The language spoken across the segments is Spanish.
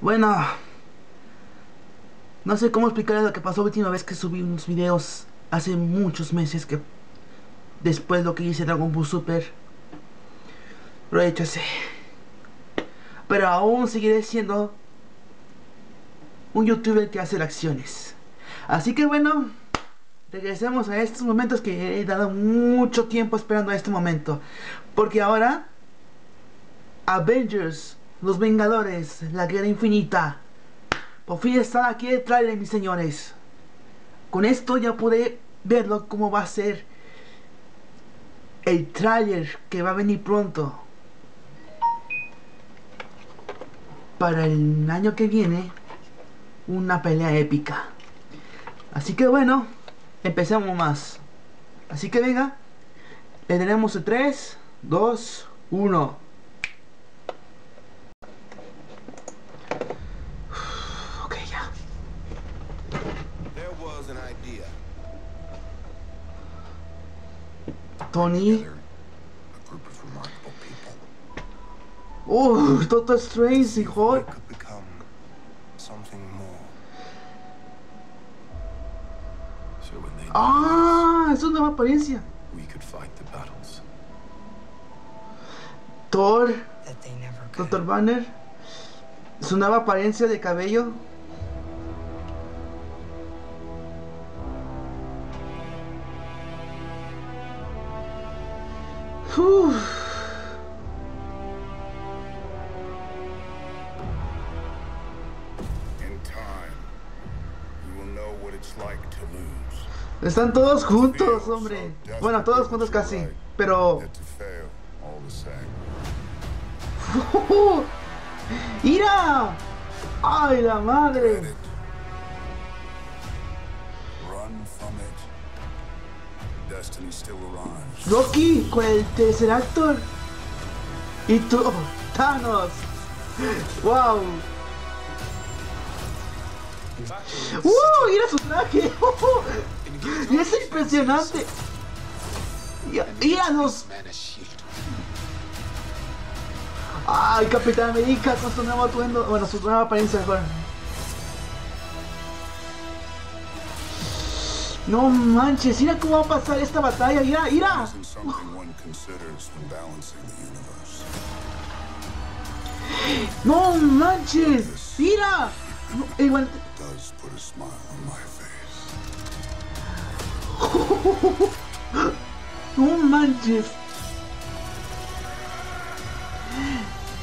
Bueno, no sé cómo explicarles lo que pasó la última vez que subí unos videos hace muchos meses, que después lo que hice Dragon Ball Super lo he hecho así. Pero aún seguiré siendo un youtuber que hace reacciones. Así que bueno, regresemos a estos momentos que he dado mucho tiempo esperando a este momento. Porque ahora Avengers, los Vengadores, la Guerra Infinita, por fin está aquí el trailer, mis señores. Con esto ya pude verlo cómo va a ser el trailer que va a venir pronto para el año que viene, una pelea épica. Así que bueno, empezamos más. Así que venga, le tenemos 3, 2, 1. Ok, ya. Tony. Oh, Doctor Strange y Hulk. Ah, es una nueva apariencia. Thor, Dr. Banner, su nueva apariencia de cabello. Uf. Están todos juntos, hombre. Bueno, todos juntos casi, pero... ¡Ira! ¡Ay, la madre! Rocky con el tercer actor. Y tú, Thanos. ¡Wow! ¡Mira su traje! ¡Y es impresionante! ¡Mira los! ¡Ay, Capitán América! Con su nuevo atuendo. Bueno, su nueva apariencia, bueno. No manches, mira cómo va a pasar esta batalla, mira. No manches, mira. Igual. No manches.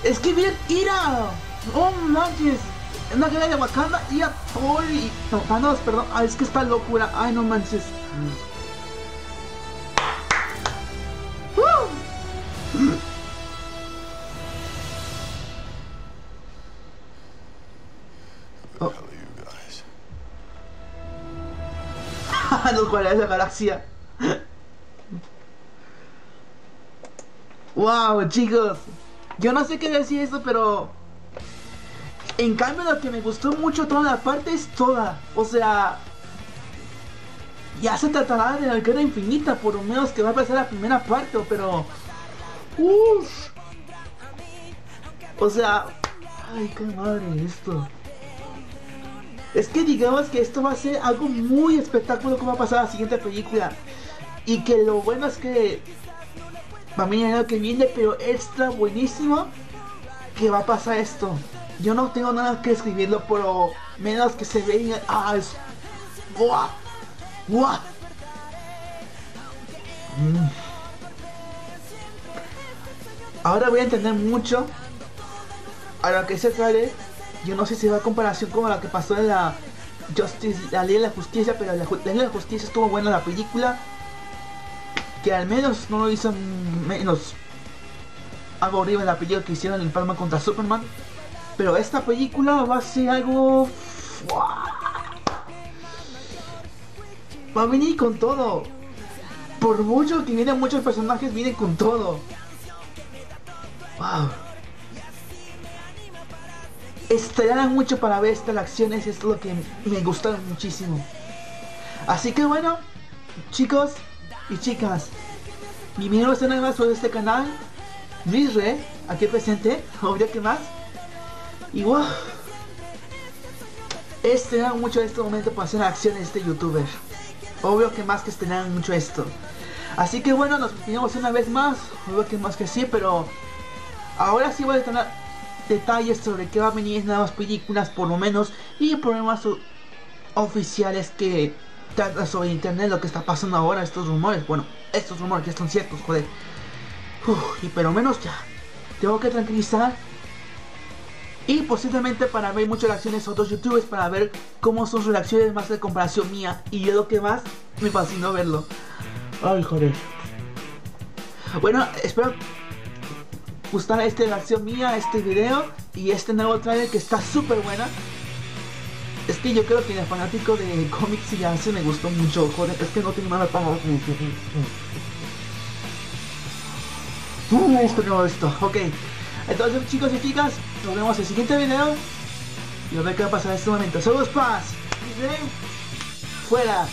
Es que bien, ira. No manches. Una guerra de Wakanda y a Thor y... No, Thanos, perdón. Ay, es que está locura. Ay, no manches. No, ¿cuál es la galaxia? Wow, chicos, yo no sé qué decir esto, pero en cambio lo que me gustó mucho toda la parte es toda, o sea, ya se tratará de la guerra infinita, por lo menos que va a pasar la primera parte, pero uff, o sea, ay, qué madre esto. Es que digamos que esto va a ser algo muy espectacular como va a pasar a la siguiente película. Y que lo bueno es que para mí es lo que viene, pero extra buenísimo que va a pasar esto. Yo no tengo nada que escribirlo, pero menos que se vean. ¡Ah! Es... ¡Guau! ¡Guau! Ahora voy a entender mucho a lo que se trae. Yo no sé si va a comparación con la que pasó en la Justice, la Ley de la Justicia, pero la Ley de la Justicia estuvo buena la película, que al menos no lo hizo menos algo horrible la película que hicieron en Palma contra Superman, pero esta película va a ser algo... va a venir con todo, por mucho que vienen muchos personajes, vienen con todo. Wow. Estarán mucho para ver estas acciones, esto es lo que me gustaron muchísimo. Así que bueno, chicos y chicas, bienvenidos a una nueva sobre este canal, Luis-re, aquí presente, obvio que más. Y wow, estrenaron mucho en este momento para hacer una acción de este youtuber. Obvio que más que estrenaron mucho esto. Así que bueno, nos vemos una vez más. Obvio que más que sí, pero ahora sí voy a tener detalles sobre qué va a venir, nuevas películas por lo menos, y problemas oficiales que tratan sobre internet, lo que está pasando ahora, estos rumores. Bueno, estos rumores que son ciertos, joder. Y pero menos ya tengo que tranquilizar. Y posiblemente para ver muchas reacciones a otros youtubers, para ver cómo son sus reacciones más de comparación mía. Y yo lo que más me fascinó verlo. Ay, joder. Bueno, espero gustar esta reacción mía, este video y este nuevo trailer que está súper buena. Es que yo creo que el fanático de cómics y así me gustó mucho, joder. Es que no tengo nada para... esto. Ok. Entonces, chicos y chicas, nos vemos en el siguiente video. Y a ver qué va a pasar en este momento. Saludos, paz. Fuera.